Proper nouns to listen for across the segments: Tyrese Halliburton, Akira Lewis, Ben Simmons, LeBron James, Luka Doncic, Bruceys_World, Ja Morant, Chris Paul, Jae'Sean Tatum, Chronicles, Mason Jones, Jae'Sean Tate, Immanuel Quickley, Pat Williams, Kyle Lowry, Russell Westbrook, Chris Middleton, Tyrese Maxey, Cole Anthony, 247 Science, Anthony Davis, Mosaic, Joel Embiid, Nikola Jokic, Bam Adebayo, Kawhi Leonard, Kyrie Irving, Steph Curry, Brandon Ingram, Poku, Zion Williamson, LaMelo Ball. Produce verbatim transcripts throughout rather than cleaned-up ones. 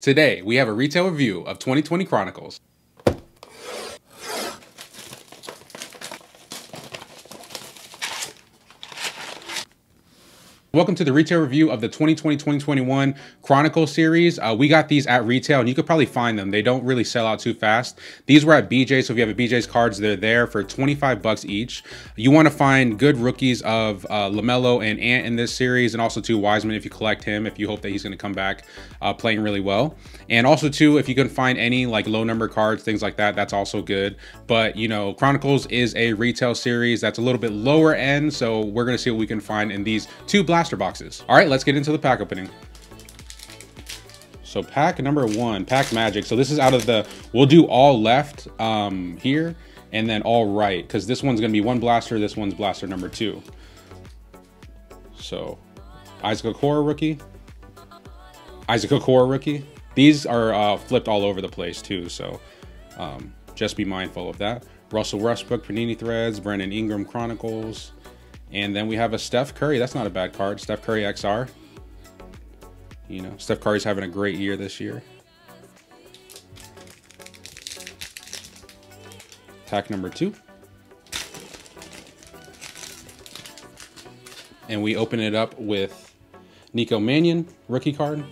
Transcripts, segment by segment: Today, we have a retail review of twenty twenty Chronicles. Welcome to the retail review of the twenty twenty twenty twenty-one Chronicles series. Uh, we got these at retail, and you could probably find them. They don't really sell out too fast. These were at B J's, so if you have a B J's cards, they're there for twenty-five bucks each. You want to find good rookies of uh, LaMelo and Ant in this series, and also, too, Wiseman if you collect him, if you hope that he's going to come back uh, playing really well. And also, too, if you can find any, like, low-number cards, things like that, that's also good. But, you know, Chronicles is a retail series that's a little bit lower end, so we're going to see what we can find in these two black blaster boxes. All right, let's get into the pack opening. So pack number one, pack magic. So this is out of the, we'll do all left um, here and then all right, because this one's gonna be one blaster, this one's blaster number two. So Isaac Okoro rookie, Isaac Okoro rookie. These are uh, flipped all over the place too, so um, just be mindful of that. Russell Westbrook, Panini Threads, Brandon Ingram Chronicles. And then we have a Steph Curry. That's not a bad card. Steph Curry X R. You know, Steph Curry's having a great year this year. Pack number two. And we open it up with Nico Mannion, rookie card.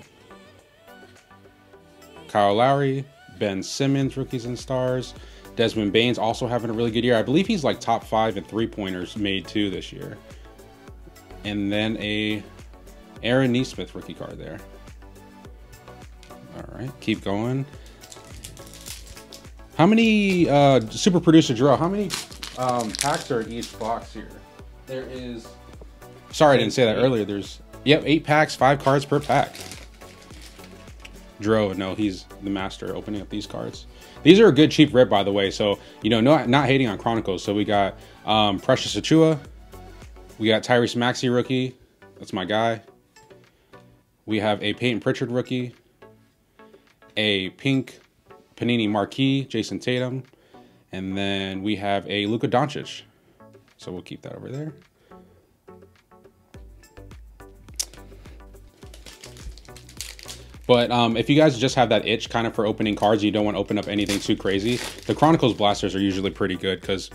Kyle Lowry, Ben Simmons, rookies and stars. Desmond Bane's also having a really good year. I believe he's like top five in three-pointers made too this year. And then a Aaron Nesmith rookie card there. All right, keep going. How many, uh, Super Producer Jarrell, how many um, packs are in each box here? There is... Sorry, I didn't say that earlier. There's, yep, eight packs, five cards per pack. Jarrell, no, he's the master opening up these cards. These are a good cheap rip, by the way. So, you know, no, not hating on Chronicles. So we got um, Precious Achiuwa. We got Tyrese Maxey rookie. That's my guy. We have a Peyton Pritchard rookie. A pink Panini Marquee, Jae'Sean Tatum. And then we have a Luka Doncic. So we'll keep that over there. But um, if you guys just have that itch kind of for opening cards, you don't want to open up anything too crazy. The Chronicles blasters are usually pretty good because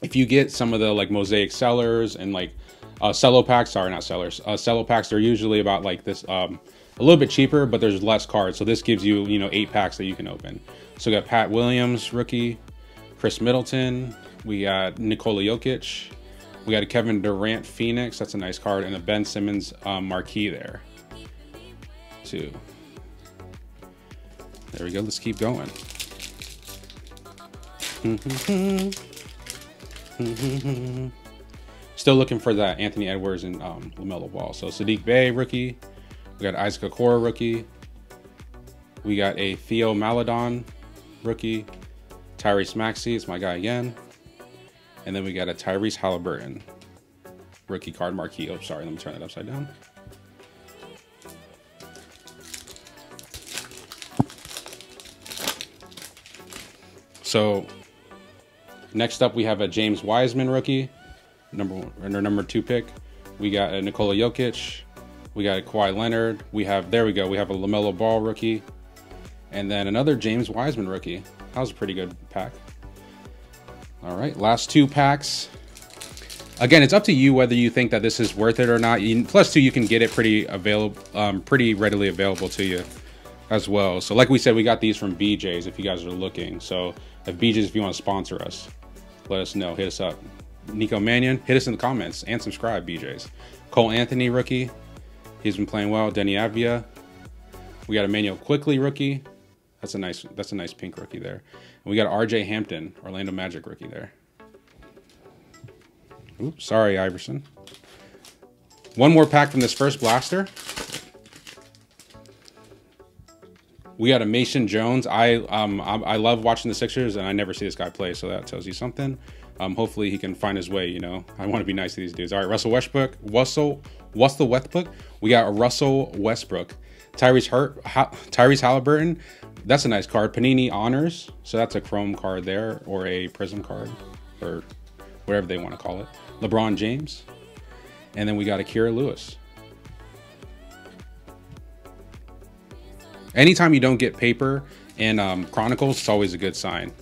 if you get some of the like mosaic sellers and like uh, cello packs, sorry, not sellers, uh, cello packs, they're usually about like this, um, a little bit cheaper, but there's less cards. So this gives you, you know, eight packs that you can open. So we got Pat Williams, rookie, Chris Middleton. We got Nikola Jokic. We got a Kevin Durant Phoenix. That's a nice card. And a Ben Simmons um, Marquee there too. There we go. Let's keep going. Still looking for that Anthony Edwards and um, LaMelo Ball. So Saddiq Bey, rookie. We got Isaac Okoro, rookie. We got a Théo Maledon, rookie. Tyrese Maxey, it's my guy again. And then we got a Tyrese Halliburton, rookie card marquee. Oh, sorry. Let me turn that upside down. So next up, we have a James Wiseman rookie, number one or number two pick. We got a Nikola Jokic. We got a Kawhi Leonard. We have, there we go. We have a LaMelo Ball rookie. And then another James Wiseman rookie. That was a pretty good pack. All right, last two packs. Again, it's up to you whether you think that this is worth it or not. Plus two, you can get it pretty available, um, pretty readily available to you as well. So like we said, we got these from B J's if you guys are looking. So if B J's, if you want to sponsor us, let us know, hit us up. Nico Mannion, hit us in the comments and subscribe, B J's. Cole Anthony, rookie. He's been playing well. Danny Avdija. We got Immanuel Quickley, rookie. That's a nice, that's a nice pink rookie there. And we got R J Hampton, Orlando Magic rookie there. Oops, sorry, Iverson. One more pack from this first blaster. We got a Mason Jones. I um I, I love watching the Sixers, and I never see this guy play, so that tells you something. Um, hopefully he can find his way. You know, I want to be nice to these dudes. All right, Russell Westbrook. Russell, what's the Westbrook? We got a Russell Westbrook, Tyrese Hurt, ha, Tyrese Halliburton. That's a nice card. Panini Honors. So that's a Chrome card there, or a Prism card, or whatever they want to call it. LeBron James, and then we got Akira Lewis. anytime you don't get paper in um, Chronicles, it's always a good sign,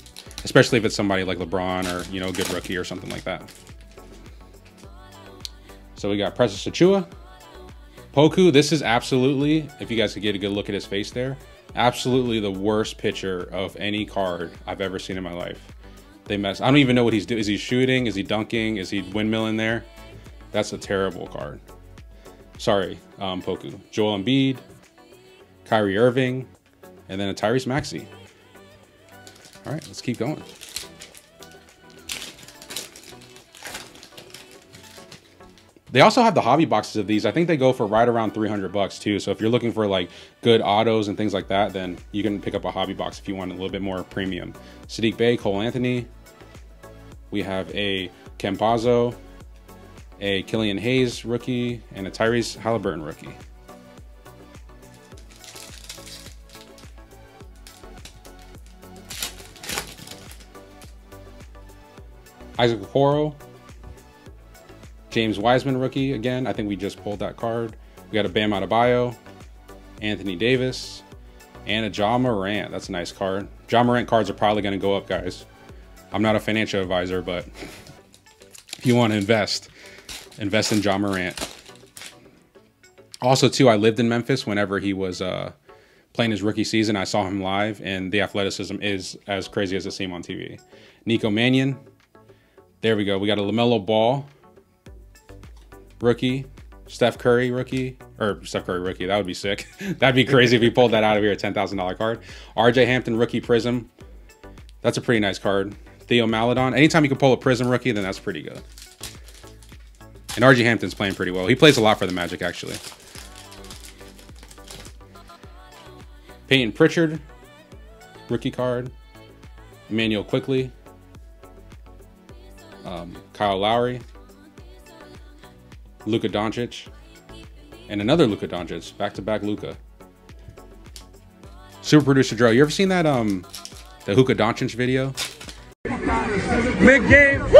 especially if it's somebody like LeBron or, you know, a good rookie or something like that. So we got Precious Achiuwa. Poku, this is absolutely, if you guys could get a good look at his face there, absolutely the worst picture of any card I've ever seen in my life. They mess. I don't even know what he's doing. Is he shooting? Is he dunking? Is he windmilling there? That's a terrible card. Sorry, um, Poku. Joel Embiid, Kyrie Irving, and then a Tyrese Maxey. All right, let's keep going. They also have the hobby boxes of these. I think they go for right around three hundred bucks too. So if you're looking for like good autos and things like that, then you can pick up a hobby box if you want a little bit more premium. Saddiq Bey, Cole Anthony. We have a Campazo, a Killian Hayes rookie, and a Tyrese Halliburton rookie. Isaac Okoro, James Wiseman rookie again. I think we just pulled that card. We got a Bam Adebayo, Anthony Davis, and a Ja Morant. That's a nice card. Ja Morant cards are probably going to go up, guys. I'm not a financial advisor, but if you want to invest, invest in Ja Morant. Also, too, I lived in Memphis whenever he was uh, playing his rookie season. I saw him live, and the athleticism is as crazy as it seemed on T V. Nico Mannion. There we go. We got a LaMelo Ball rookie, Steph Curry rookie, or Steph Curry rookie. That would be sick. That'd be crazy if we pulled that out of here, a ten thousand dollar card. R J Hampton rookie prism. That's a pretty nice card. Théo Maledon. Anytime you can pull a prism rookie, then that's pretty good. And R J Hampton's playing pretty well. He plays a lot for the Magic, actually. Peyton Pritchard rookie card. Immanuel Quickley. Um, Kyle Lowry, Luka Doncic, and another Luka Doncic, back-to-back Luka. Super Producer Joe, you ever seen that, um, the Luka Doncic video? Mid-game. Woo!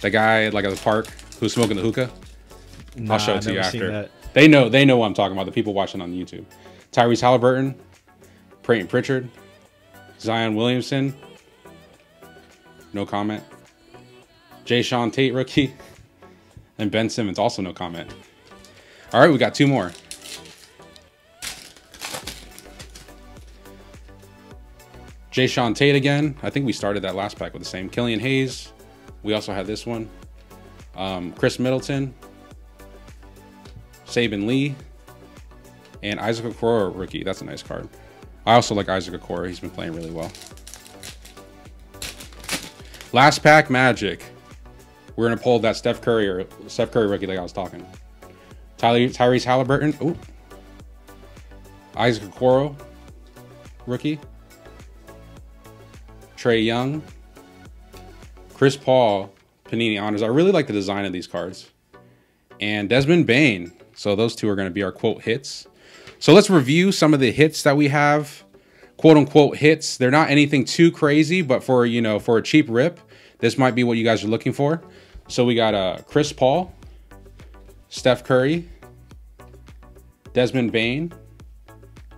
The guy, like, at the park who's smoking the hookah? Nah, I'll show it to you after. They know, they know what I'm talking about, the people watching on YouTube. Tyrese Halliburton, Peyton Pritchard, Zion Williamson, no comment. Jae'Sean Tate rookie, and Ben Simmons, also no comment. All right, we got two more. Jae'Sean Tate again. I think we started that last pack with the same. Killian Hayes. We also had this one. Um, Chris Middleton, Saben Lee, and Isaac Okoro rookie. That's a nice card. I also like Isaac Okoro. He's been playing really well. Last pack Magic. We're gonna pull that Steph Curry or Steph Curry rookie like I was talking. Tyler, Tyrese Halliburton. Ooh. Isaac Okoro rookie. Trae Young. Chris Paul Panini Honors. I really like the design of these cards. And Desmond Bane. So those two are going to be our quote hits. So let's review some of the hits that we have, quote unquote hits. They're not anything too crazy, but for, you know, for a cheap rip, this might be what you guys are looking for. So we got uh, Chris Paul, Steph Curry, Desmond Bane,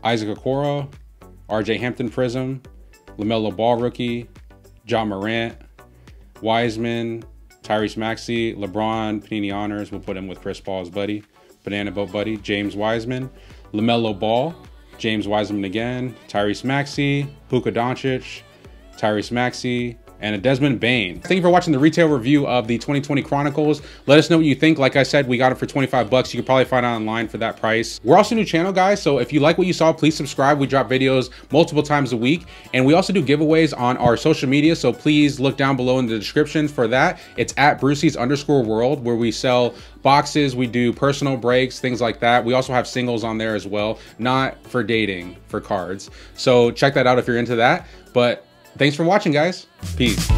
Isaac Okoro, R J Hampton prism, LaMelo Ball rookie, Ja Morant, Wiseman, Tyrese Maxey, LeBron, Panini Honors. We'll put him with Chris Paul's buddy. Banana Boat Buddy, James Wiseman, LaMelo Ball, James Wiseman again, Tyrese Maxey, Luka Doncic, Tyrese Maxey, and a Desmond Bane. Thank you for watching the retail review of the twenty twenty Chronicles. Let us know what you think. Like I said, we got it for twenty-five bucks. You can probably find it online for that price. We're also a new channel, guys, so if you like what you saw, please subscribe. We drop videos multiple times a week, and we also do giveaways on our social media, so please look down below in the description for that. It's at Brucey's underscore world, where we sell boxes, we do personal breaks, things like that. We also have singles on there as well, not for dating, for cards. So check that out if you're into that, but thanks for watching, guys. Peace.